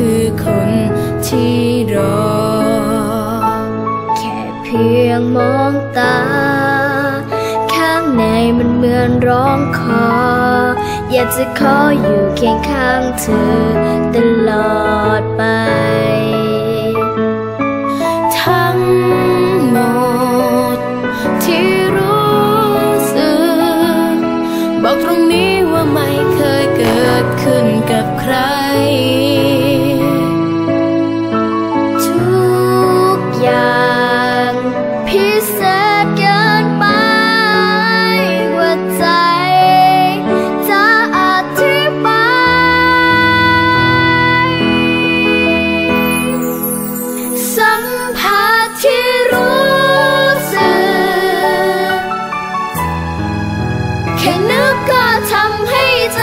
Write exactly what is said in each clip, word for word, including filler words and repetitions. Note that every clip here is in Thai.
คือคนที่รอแค่เพียงมองตาข้างในมันเหมือนร้องขออยากจะขออยู่เคียงข้างเธอตลอดไปทั้งหมดที่รู้สึกบอกตรงนี้ว่าไม่เคยเกิดขึ้นกับใครทุกอย่างพิเศษเกินไปว่าใจจะอธิบายสัมผัสที่รู้สึกแค่นึกก็ทำให้ใจ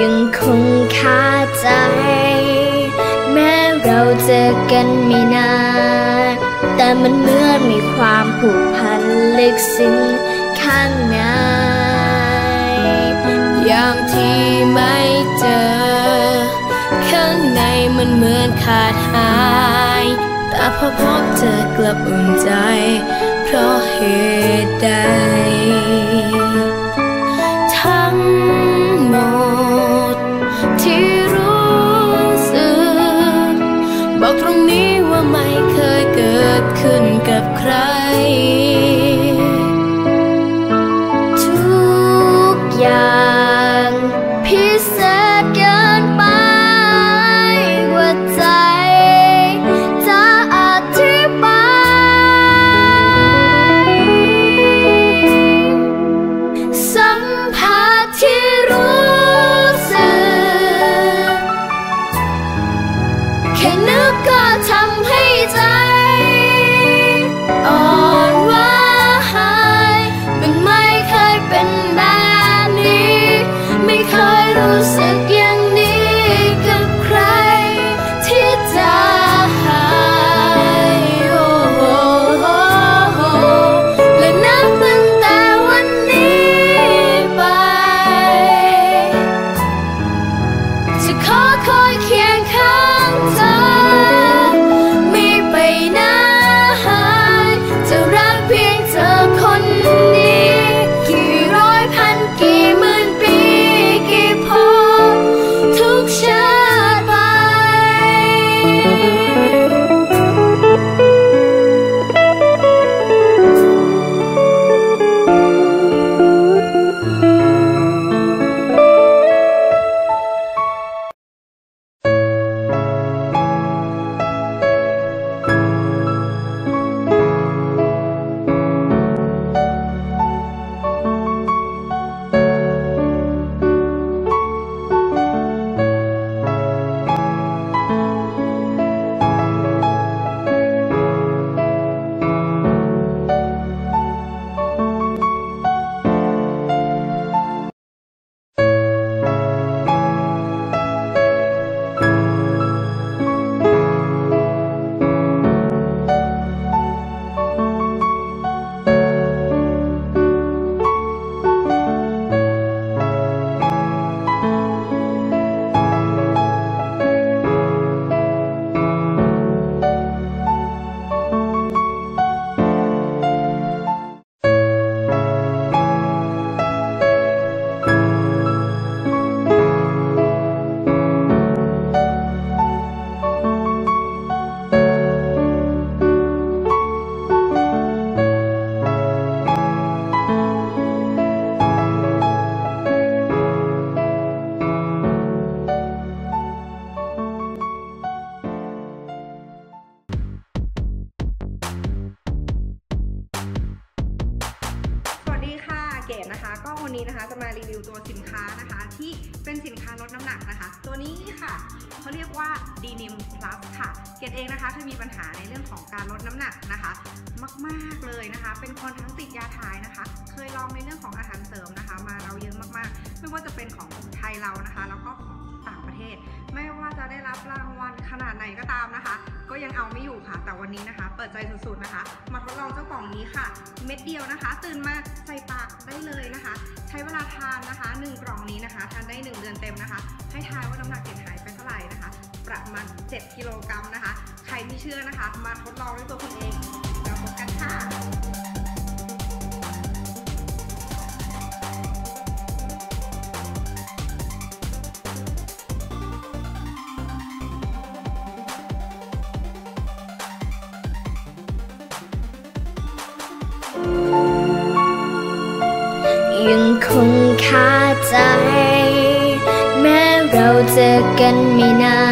ยังคงคาใจแม้เราเจอกันไม่นานแต่มันเหมือนมีความผูกพันลึกซึ้งข้างในยามที่ไม่เจอข้างในมันเหมือนขาดหายแต่พอพบเจอกลับอุ่นใจเพราะเหตุใดทั้งหมดที่รู้สึกบอกตรงนี้ว่าไม่เคยเกิดขึ้นกับใครทุกอย่างพิเศษเกินไปว่าใจจะอธิบาย วันนี้นะคะจะมารีวิวตัวสินค้านะคะที่เป็นสินค้าลดน้ำหนักนะคะตัวนี้ค่ะเขาเรียกว่า denim plus ค่ะเกดเองนะคะเคยมีปัญหาในเรื่องของการลดน้ำหนักนะคะมากๆเลยนะคะเป็นคนทั้งติดยาถ่ายนะคะเคยลองในเรื่องของอาหารเสริมนะคะมาเราเยอะมากๆไม่ว่าจะเป็นของไทยเรานะคะแล้วก็ของต่างประเทศไม่ว่าจะได้รับรางวัลขนาดไหนก็ตามนะคะก็ยังเอาไม่อยู่ค่ะแต่วันนี้นะคะเปิดใจสุดๆนะคะมาทดลองเจ้ากล่องนี้ค่ะเม็ดเดียวนะคะตื่นมาใส่ปากได้เลยนะคะใช้เวลาทานนะคะหนึ่งกล่องนี้นะคะทานได้หนึ่งเดือนเต็มนะคะให้ทายว่าน้ำหนักเก็บหายไปเท่าไหร่นะคะประมาณเจ็ดกิโลกรัมนะคะใครไม่เชื่อนะคะมาทดลองด้วยตัวคุณเองแล้วพบกันค่ะยังคงคาใจแม้เราเจอกันไม่นา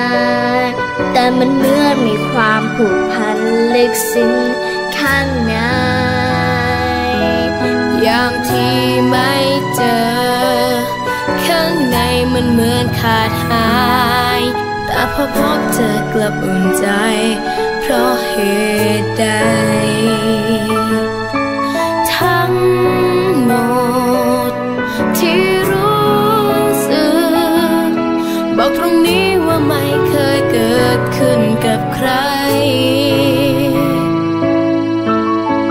นแต่มันเหมือนมีความผูกพันลึกซึ้งข้างในยามที่ไม่เจอข้างในมันเหมือนขาดหายแต่พอพบเจอกลับอุ่นใจเพราะเหตุใดทั้งหมดที่รู้สึกบอกตรงนี้ว่าไม่เคยเกิดขึ้นกับใคร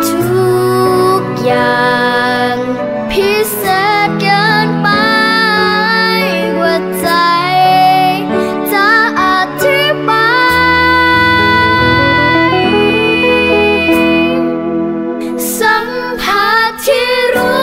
ทุกอย่างพิเศษเกินไปกว่าใจจะอธิบายสัมผัสที่รู้